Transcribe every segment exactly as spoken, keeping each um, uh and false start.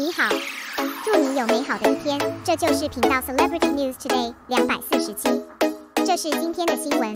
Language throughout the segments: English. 你好，祝你有美好的一天。这就是频道 Celebrity News Today two forty-seven，这是今天的新闻。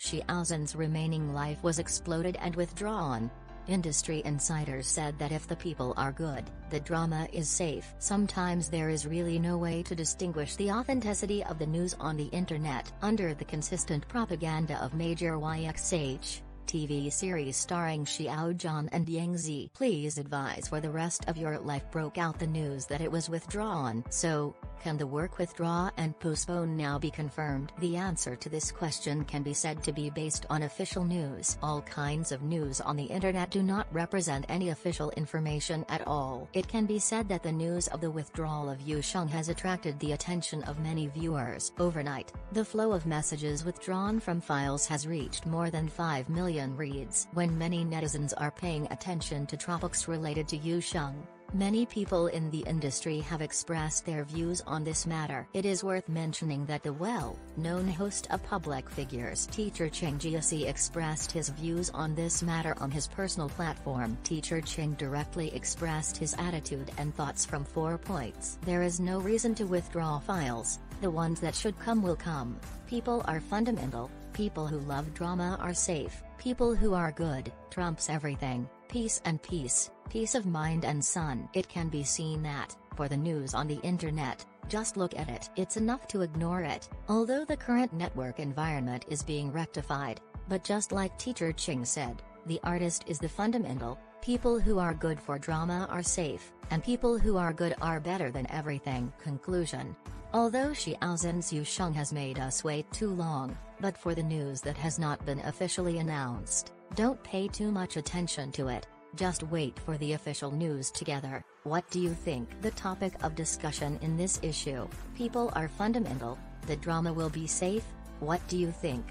Xiao Zhan's remaining life was exploded and withdrawn. Industry insiders said that if the people are good, the drama is safe. Sometimes there is really no way to distinguish the authenticity of the news on the internet. Under the consistent propaganda of major Y X H T V series starring Xiao Zhan and Yang Zi, Please Advise for the Rest of Your Life broke out the news that it was withdrawn. So, can the work withdraw and postpone now be confirmed? The answer to this question can be said to be based on official news. All kinds of news on the internet do not represent any official information at all. It can be said that the news of the withdrawal of Yu Sheng has attracted the attention of many viewers. Overnight, the flow of messages withdrawn from files has reached more than five million reads. When many netizens are paying attention to topics related to Yu Sheng, many people in the industry have expressed their views on this matter. It is worth mentioning that the well-known host of Public Figures Teacher Cheng Jiaxi expressed his views on this matter on his personal platform. Teacher Cheng directly expressed his attitude and thoughts from four points. There is no reason to withdraw files. The ones that should come will come. People are fundamental. People who love drama are safe. People who are good trumps everything. Peace and peace, peace of mind and sun. It can be seen that, for the news on the internet, just look at it. It's enough to ignore it. Although the current network environment is being rectified, but just like Teacher Cheng said, the artist is the fundamental. People who are good for drama are safe, and people who are good are better than everything. Conclusion. Although Xiao Zhan's Yu Sheng has made us wait too long, but for the news that has not been officially announced, don't pay too much attention to it, just wait for the official news together. What do you think? The topic of discussion in this issue, people are fundamental, the drama will be safe, what do you think?